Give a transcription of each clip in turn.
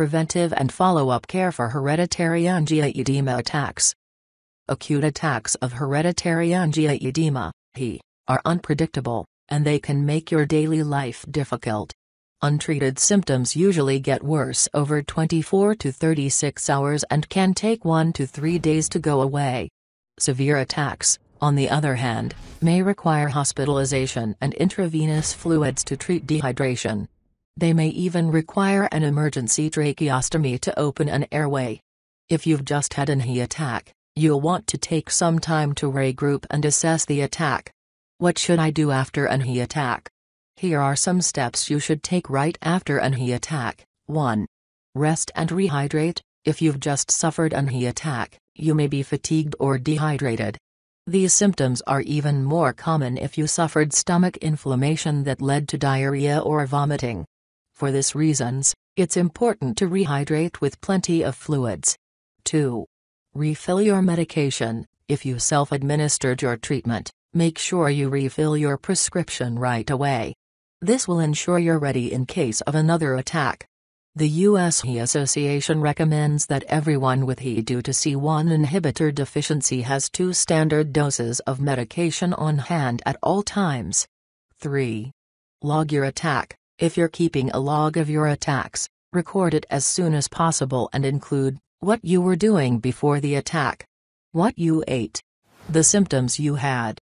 preventive and follow-up care for hereditary angioedema attacks. Acute attacks of hereditary angioedema (HE) are unpredictable, and they can make your daily life difficult. Untreated symptoms usually get worse over 24 to 36 hours and can take 1 to 3 days to go away. Severe attacks, on the other hand, may require hospitalization and intravenous fluids to treat dehydration. They may even require an emergency tracheostomy to open an airway. If you've just had an HE attack, you'll want to take some time to regroup and assess the attack. What should I do after an HE attack? Here are some steps you should take right after an HE attack. 1. Rest and rehydrate. If you've just suffered an HE attack, you may be fatigued or dehydrated. These symptoms are even more common if you suffered stomach inflammation that led to diarrhea or vomiting. For these reasons, it's important to rehydrate with plenty of fluids. 2. Refill your medication. If you self-administered your treatment, make sure you refill your prescription right away. This will ensure you're ready in case of another attack. The U.S. HE Association recommends that everyone with HE due to C1 inhibitor deficiency has 2 standard doses of medication on hand at all times. 3. Log your attack. If you're keeping a log of your attacks, record it as soon as possible and include what you were doing before the attack, what you ate, the symptoms you had,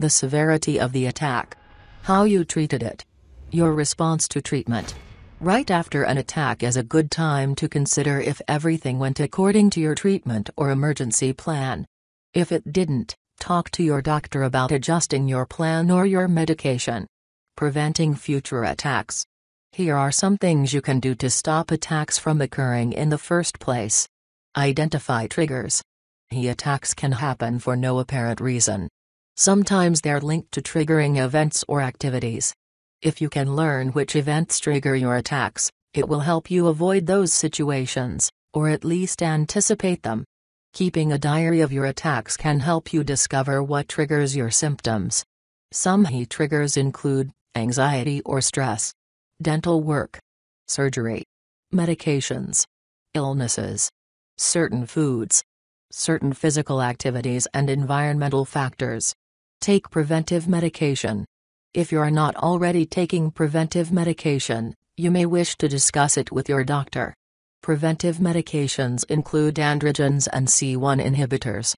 the severity of the attack, how you treated it, your response to treatment. Right after an attack is a good time to consider if everything went according to your treatment or emergency plan. If it didn't, talk to your doctor about adjusting your plan or your medication. Preventing future attacks. Here are some things you can do to stop attacks from occurring in the first place. Identify triggers. HE attacks can happen for no apparent reason. Sometimes they're linked to triggering events or activities. If you can learn which events trigger your attacks, it will help you avoid those situations, or at least anticipate them. Keeping a diary of your attacks can help you discover what triggers your symptoms. Some HE triggers include anxiety or stress, dental work, surgery, medications, illnesses, certain foods, certain physical activities and environmental factors. Take preventive medication. If you're not already taking preventive medication, you may wish to discuss it with your doctor. Preventive medications include androgens and C1 inhibitors.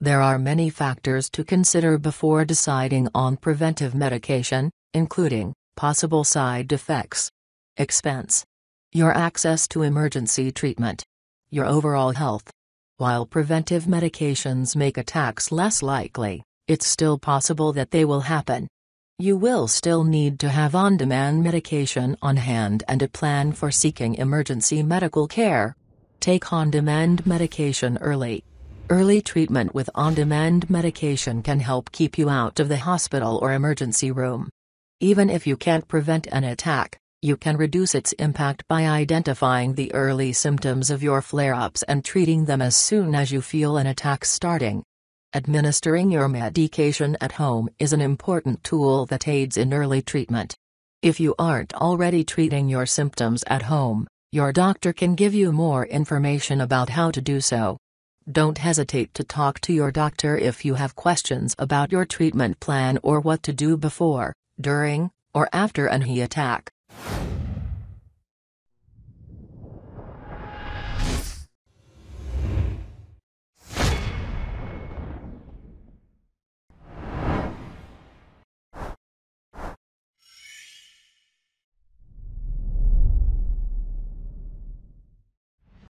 There are many factors to consider before deciding on preventive medication, including possible side effects, expense, your access to emergency treatment, your overall health. While preventive medications make attacks less likely, it's still possible that they will happen. You will still need to have on-demand medication on hand and a plan for seeking emergency medical care. Take on-demand medication early. Early treatment with on-demand medication can help keep you out of the hospital or emergency room. Even if you can't prevent an attack, you can reduce its impact by identifying the early symptoms of your flare-ups and treating them as soon as you feel an attack starting. Administering your medication at home is an important tool that aids in early treatment. If you aren't already treating your symptoms at home, your doctor can give you more information about how to do so. Don't hesitate to talk to your doctor if you have questions about your treatment plan or what to do before, during, or after an HE attack.